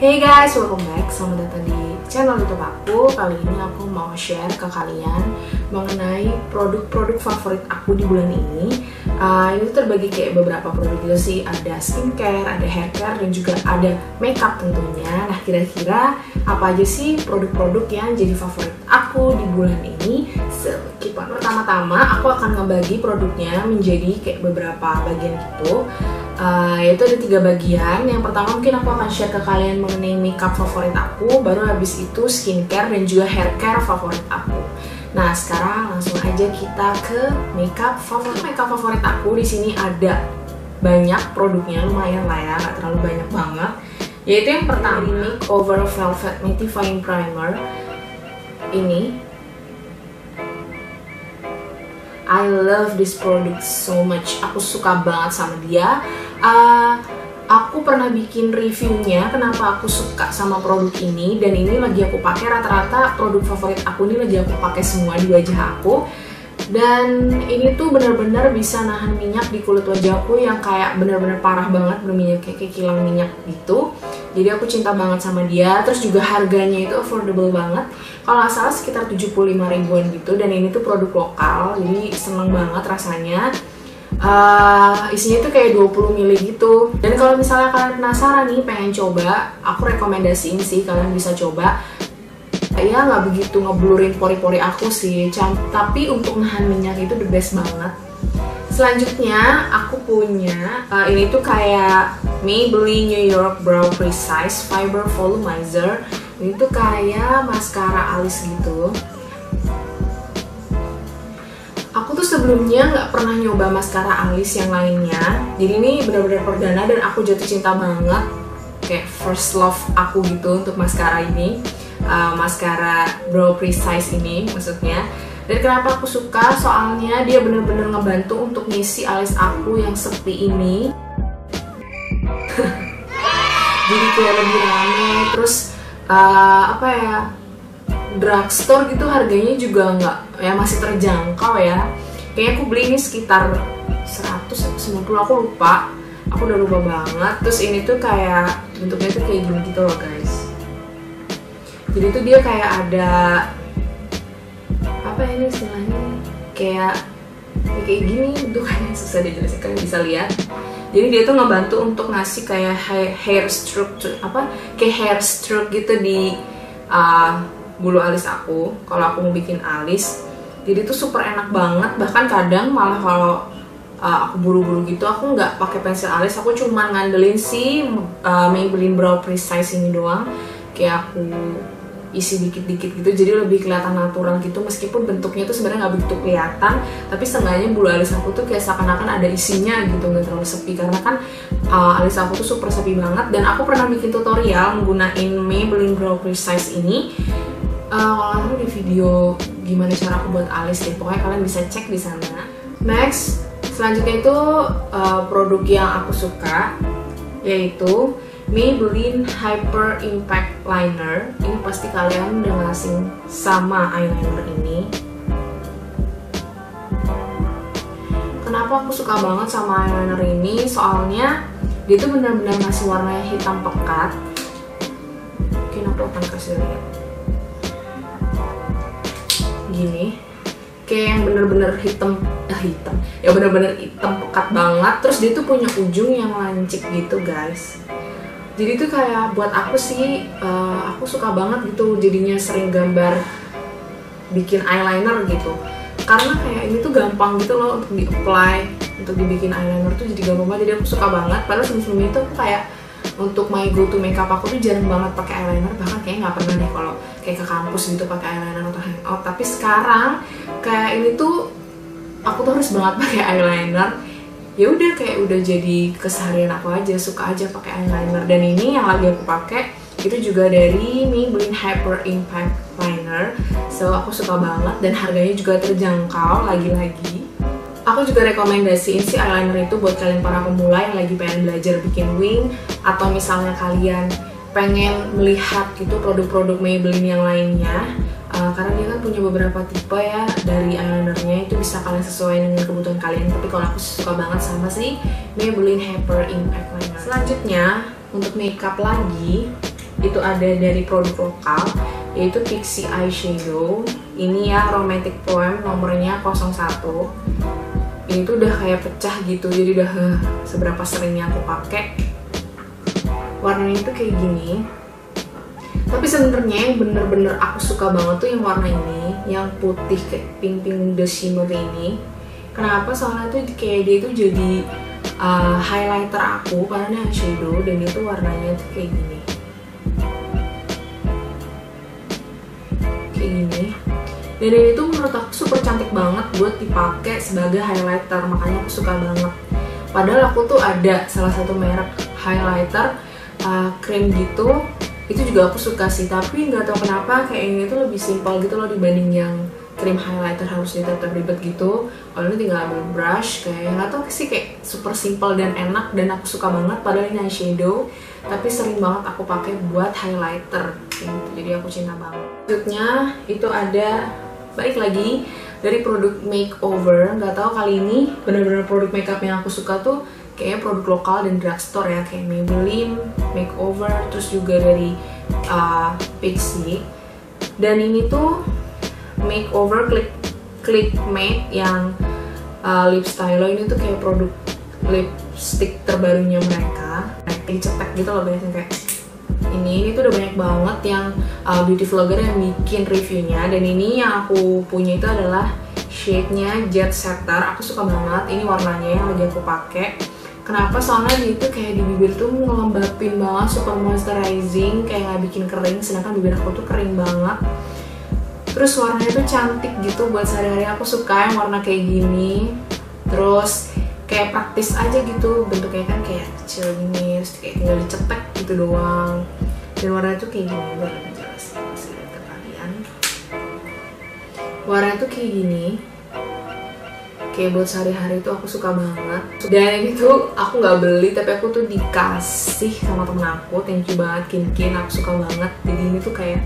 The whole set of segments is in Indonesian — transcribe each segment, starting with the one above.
Hey guys, welcome back. Selamat datang di channel YouTube aku. Kali ini aku mau share ke kalian mengenai produk-produk favorit aku di bulan ini. Itu terbagi kayak beberapa produk gitu sih. Ada skincare, ada haircare, dan juga ada makeup tentunya. Nah, kira-kira apa aja sih produk-produk yang jadi favorit aku di bulan ini? So, pertama-tama aku akan ngebagi produknya menjadi kayak beberapa bagian gitu. Itu ada 3 bagian. Yang pertama mungkin aku akan share ke kalian mengenai makeup favorit aku, baru habis itu skincare dan juga haircare favorit aku. Nah, sekarang langsung aja kita ke makeup favorit. Makeup favorit aku di sini ada banyak produknya, lumayan lah ya, nggak terlalu banyak banget. Yaitu yang pertama Makeover Velvet Mattifying Primer. Ini I love this product so much. Aku suka banget sama dia. Aku pernah bikin reviewnya kenapa aku suka sama produk ini, dan ini lagi aku pakai. Rata-rata produk favorit aku ini lagi aku pakai semua di wajah aku, dan ini tuh benar-benar bisa nahan minyak di kulit wajahku yang kayak benar-benar parah banget berminyak, kayak kilang minyak gitu. Jadi aku cinta banget sama dia. Terus juga harganya itu affordable banget. Kalau nggak salah sekitar 75 ribuan gitu, dan ini tuh produk lokal, jadi seneng banget rasanya. Isinya tuh kayak 20 ml gitu. Dan kalau misalnya kalian penasaran nih pengen coba, aku rekomendasiin sih kalian bisa coba. Ya nggak begitu ngeblurin pori-pori aku sih, tapi untuk nahan minyak itu the best banget. Selanjutnya aku punya ini tuh kayak Maybelline New York Brow Precise Fiber Volumizer. Ini tuh kayak maskara alis gitu. Aku tuh sebelumnya nggak pernah nyoba maskara alis yang lainnya, jadi ini benar-benar perdana dan aku jatuh cinta banget, kayak first love aku gitu untuk maskara ini, maskara brow precise ini maksudnya. Dan kenapa aku suka? Soalnya dia benar-benar ngebantu untuk ngisi alis aku yang sepi ini. Jadi kayak lebih rame, terus apa ya? Drugstore gitu, harganya juga nggak, ya masih terjangkau ya. Kayaknya aku beli ini sekitar 100 atau 90, aku lupa. Aku udah lupa banget. Terus ini tuh kayak bentuknya tuh kayak gini gitu loh guys. Jadi tuh dia kayak ada apa ini istilahnya, kayak gini tuh, kayak susah dijelasin, kalian bisa lihat. Jadi dia tuh ngebantu untuk ngasih kayak hair structure, apa kayak hair stroke gitu di bulu alis aku kalau aku mau bikin alis. Jadi tuh super enak banget. Bahkan kadang malah kalau aku buru-buru gitu, aku nggak pakai pensil alis, aku cuman ngandelin si Maybelline Brow Precise ini doang, kayak aku isi dikit-dikit gitu, jadi lebih kelihatan natural gitu. Meskipun bentuknya tuh sebenarnya nggak begitu kelihatan, tapi setengahnya bulu alis aku tuh kayak seakan-akan ada isinya gitu, nggak terlalu sepi. Karena kan alis aku tuh super sepi banget. Dan aku pernah bikin tutorial menggunakan Maybelline Brow Precise ini. Kalau di video gimana cara aku buat alis deh, pokoknya kalian bisa cek di sana. Next, selanjutnya itu produk yang aku suka yaitu Maybelline Hyper Impact Liner. Ini pasti kalian udah asing sama eyeliner ini. Kenapa aku suka banget sama eyeliner ini? Soalnya dia tuh benar-benar ngasih warnanya hitam pekat. Mungkin aku akan kasih lihat. Gini, kayak yang bener-bener hitam ya, bener-bener hitam pekat banget. Terus dia tuh punya ujung yang lancip gitu guys. Jadi tuh kayak buat aku sih, aku suka banget gitu jadinya sering gambar bikin eyeliner gitu, karena kayak ini tuh gampang gitu loh untuk di apply, untuk dibikin eyeliner tuh jadi gampang banget. Jadi aku suka banget. Padahal sebelum itu aku kayak untuk my go to makeup aku tuh jarang banget pakai eyeliner, bahkan kayak nggak pernah nih kalau kayak ke kampus gitu pakai eyeliner atau hangout. Tapi sekarang kayak ini tuh aku tuh harus banget pakai eyeliner. Ya udah, kayak udah jadi keseharian aku aja, suka aja pakai eyeliner. Dan ini yang lagi aku pakai itu juga dari Maybelline Hyper Impact Liner. So aku suka banget dan harganya juga terjangkau lagi-lagi. Aku juga rekomendasiin si eyeliner itu buat kalian para pemula yang lagi pengen belajar bikin wing, atau misalnya kalian pengen melihat gitu produk-produk Maybelline yang lainnya, karena dia kan punya beberapa tipe ya dari eyelinernya, itu bisa kalian sesuaikan dengan kebutuhan kalian. Tapi kalau aku suka banget sama si Maybelline Hyper Impact Liner. Selanjutnya untuk makeup lagi, itu ada dari produk lokal, yaitu Pixi Eyeshadow. Ini ya Romantic Poem, nomornya 01. Ini tuh udah kayak pecah gitu, jadi udah seberapa seringnya aku pakai. Warnanya tuh kayak gini. Tapi sebenarnya yang bener-bener aku suka banget tuh yang warna ini, yang putih kayak pink-pink the shimmer ini. Kenapa? Soalnya tuh kayak dia tuh jadi highlighter aku, karena dia eyeshadow dan itu warnanya tuh kayak gini. Dan ini tuh menurut aku super cantik banget buat dipakai sebagai highlighter, makanya aku suka banget. Padahal aku tuh ada salah satu merek highlighter cream gitu, itu juga aku suka sih, tapi nggak tahu kenapa kayak ini tuh lebih simpel gitu loh dibanding yang cream highlighter harus ditertib-terlibat gitu. Kalau ini tinggal ambil brush, kayak nggak tahu sih, kayak super simple dan enak, dan aku suka banget. Padahal ini eyeshadow, tapi sering banget aku pakai buat highlighter gitu. Jadi aku cinta banget. Selanjutnya itu ada, balik lagi dari produk Makeover. Nggak tahu kali ini bener-bener produk makeup yang aku suka tuh kayaknya produk lokal dan drugstore ya, kayak Maybelline, Makeover, terus juga dari Pixi. Dan ini tuh Makeover Click Matte yang lip stylo. Ini tuh kayak produk lipstick terbarunya mereka, dicetek gitu loh biasanya kayak ini tuh udah banyak banget yang beauty vlogger yang bikin reviewnya. Dan ini yang aku punya itu adalah shade-nya Jet Setter. Aku suka banget ini warnanya yang lagi aku pakai. Kenapa? Soalnya dia tuh kayak di bibir tuh ngelembapin banget, super moisturizing, kayak nggak bikin kering, sedangkan bibir aku tuh kering banget. Terus warnanya tuh cantik gitu buat sehari-hari, aku suka yang warna kayak gini. Terus kayak praktis aja gitu, bentuknya kan kayak kecil gini, terus kayak tinggal dicetek gitu doang. Dan warnanya tuh kayak gini, gue akan jelasin ke kalian. Warnanya tuh kayak gini, kayak buat sehari-hari tuh aku suka banget. Dan ini tuh aku gak beli, tapi aku tuh dikasih sama temen aku. Thank you banget Kinkin, aku suka banget. Jadi ini tuh kayak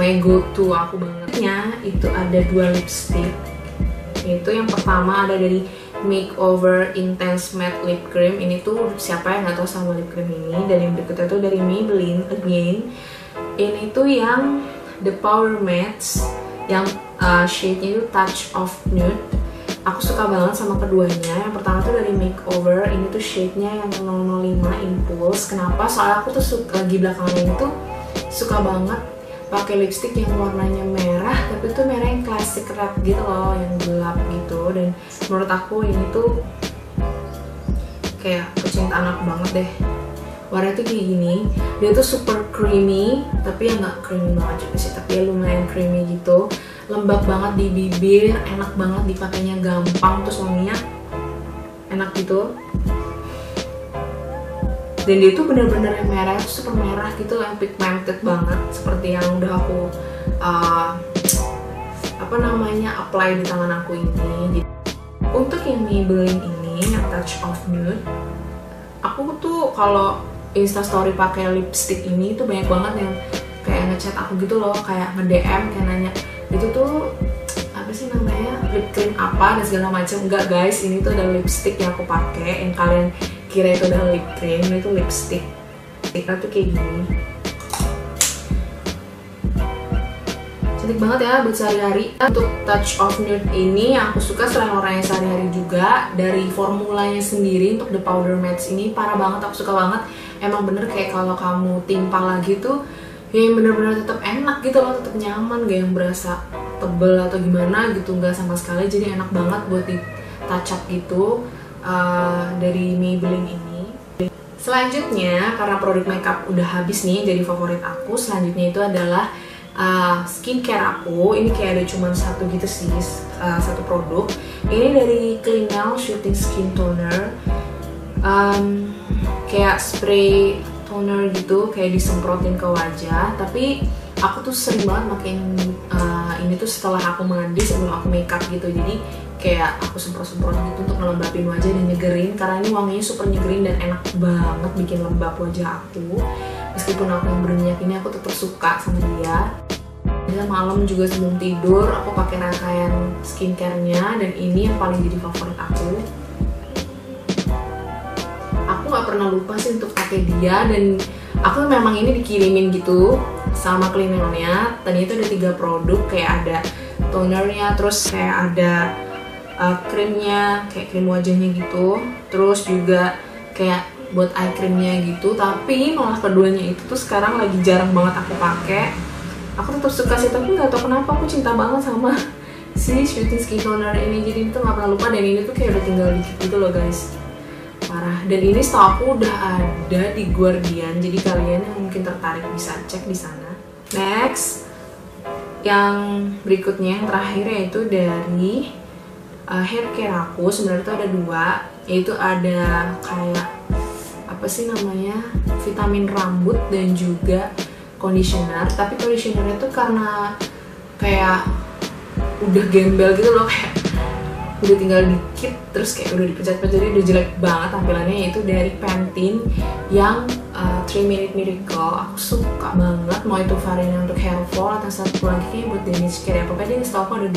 my go to aku bangetnya. Itu ada dua lipstick. Itu yang pertama ada dari Makeover Intense Matte Lip Cream. Ini tuh siapa yang gak tau sama lip cream ini. Dan yang berikutnya tuh dari Maybelline again. Ini tuh yang The Power Match, yang shade-nya tuh Touch of Nude. Aku suka banget sama keduanya. Yang pertama tuh dari Makeover, ini tuh shade-nya yang 005 Impulse. Kenapa? Soalnya aku tuh suka, lagi belakangan ini tuh suka banget pakai lipstick yang warnanya merah, tapi itu merah yang klasik red gitu loh, yang gelap gitu. Dan menurut aku ini tuh kayak kecintaan aku banget deh. Warnanya tuh kayak gini, dia tuh super creamy, tapi ya nggak creamy banget juga sih, tapi ya lumayan creamy gitu. Lembab banget di bibir, enak banget dipakainya, gampang, terus wanginya enak gitu. Dan dia tuh bener-bener yang merah, super merah gitu, yang pigmented banget, seperti yang udah aku apply di tangan aku ini. Untuk yang Maybelline ini, yang Touch of Nude, aku tuh kalau instastory pakai lipstick ini tuh banyak banget yang kayak ngechat aku gitu loh, kayak nge-DM, kayak nanya itu tuh apa sih namanya, lip cream apa dan segala macam. Enggak guys, ini tuh ada lipstick yang aku pakai. Yang kalian kira itu udah lip cream, itu lipstick. Lipsticknya tuh kayak gini, cantik banget ya buat sehari-hari. Untuk Touch of Nude ini yang aku suka selain warnanya sehari-hari juga dari formulanya sendiri. Untuk The Powder Match ini parah banget, aku suka banget. Emang bener kayak kalau kamu timpal lagi tuh ya yang bener-bener tetap enak gitu loh, tetap nyaman, gak yang berasa tebel atau gimana gitu, nggak sama sekali. Jadi enak banget buat di touch up gitu. Dari Maybelline ini. Selanjutnya, karena produk makeup udah habis nih, jadi favorit aku. Selanjutnya itu adalah skincare aku. Ini kayak ada cuma satu gitu sih, satu produk. Ini dari Clinical Shooting Skin Toner, kayak spray toner gitu, kayak disemprotin ke wajah. Tapi aku tuh sering banget makin ini tuh setelah aku mandi, sebelum aku makeup gitu. Jadi kayak aku semprot-semprot gitu untuk ngelembapin wajah dan nyegerin, karena ini wanginya super nyegerin dan enak banget bikin lembab wajah aku. Meskipun aku yang berminyak ini, aku tetap suka sama dia. Dan malam juga sebelum tidur aku pakai rangkaian skincare-nya, dan ini yang paling jadi favorit aku. Aku nggak pernah lupa sih untuk pakai dia. Dan Aku memang ini dikirimin gitu sama Clean Melonnya. Tadi itu ada 3 produk, kayak ada tonernya, terus kayak ada krimnya, kayak krim wajahnya gitu, terus juga kayak buat eye creamnya gitu. Tapi malah keduanya itu tuh sekarang lagi jarang banget aku pakai. Aku tetap suka sih, tapi nggak tau kenapa aku cinta banget sama si Shooting Skin Toner ini. Jadi itu nggak pernah lupa, dan ini tuh kayak udah tinggal dikit gitu loh guys, parah. Dan ini setahu aku udah ada di Guardian, jadi kalian yang mungkin tertarik bisa cek di sana. Next, yang berikutnya, yang terakhir, yaitu dari hair care aku. Sebenarnya tuh ada 2, yaitu ada kayak apa sih namanya, vitamin rambut dan juga conditioner. Tapi conditionernya tuh karena kayak udah gembel gitu loh, kayak udah tinggal dikit, terus kayak udah dipecat-pecat, jadi udah jelek banget tampilannya. Yaitu dari Pantene yang 3 Minute Miracle. Aku suka banget, mau itu variannya untuk hair fall atau satu lagi buat damage care ya. Pokoknya ini setahu aku ada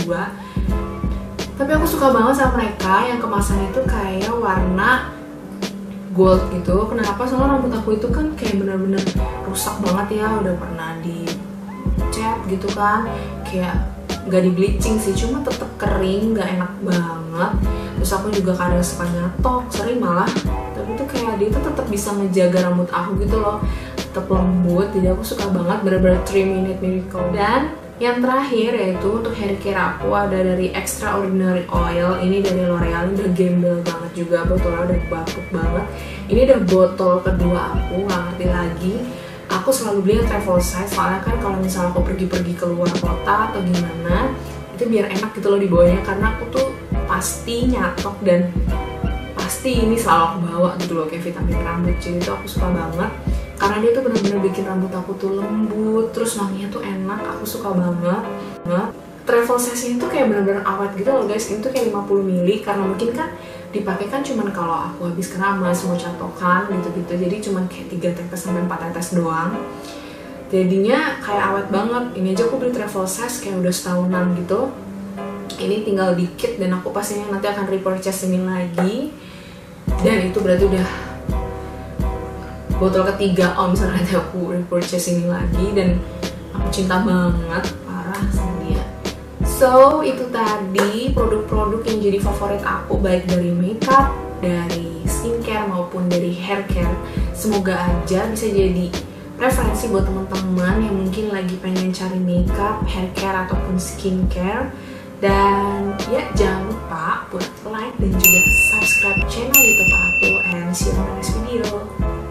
2, tapi aku suka banget sama mereka yang kemasannya tuh kayak warna gold gitu. Kenapa? Soalnya rambut aku itu kan kayak bener-bener rusak banget ya, udah pernah dicat gitu kan, kayak nggak di bleaching sih, cuma tetep kering, nggak enak banget. Terus aku juga kadang suka nyatok, sering malah. Tapi tuh kayak dia tuh tetep bisa menjaga rambut aku gitu loh, tetep lembut. Jadi aku suka banget, bener-bener 3 Minute Miracle. Dan yang terakhir yaitu untuk hair care aku ada dari Extraordinary Oil. Ini dari L'Oreal, udah gembel banget juga, botolnya udah bapuk banget. Ini udah botol kedua aku, nggak ngerti lagi. Aku selalu beli yang travel size, soalnya kan kalau misalnya aku pergi-pergi ke luar kota atau gimana, itu biar enak gitu loh dibawanya, karena aku tuh pasti nyatok dan pasti ini selalu aku bawa gitu loh, kayak vitamin rambut. Jadi itu aku suka banget karena dia tuh bener-bener bikin rambut aku tuh lembut, terus wanginya tuh enak, aku suka banget. Travel size ini tuh kayak bener-bener awet gitu loh guys, ini tuh kayak 50 ml, karena mungkin kan dipakai kan cuman kalau aku habis keramas, mau catokan gitu-gitu, jadi cuman kayak 3 tetes sampai 4 tetes doang. Jadinya kayak awet banget. Ini aja aku beli travel size kayak udah setahunan gitu. Ini tinggal dikit dan aku pastinya nanti akan repurchase ini lagi. Dan itu berarti udah botol ketiga om misalnya nanti aku repurchase ini lagi, dan aku cinta banget parah sama dia. So, itu tadi produk-produk yang jadi favorit aku, baik dari makeup, dari skincare, maupun dari hair care. Semoga aja bisa jadi referensi buat teman-teman yang mungkin lagi pengen cari makeup, hair care, ataupun skincare. Dan ya, jangan lupa buat like dan juga subscribe channel YouTube aku, and see you on next video.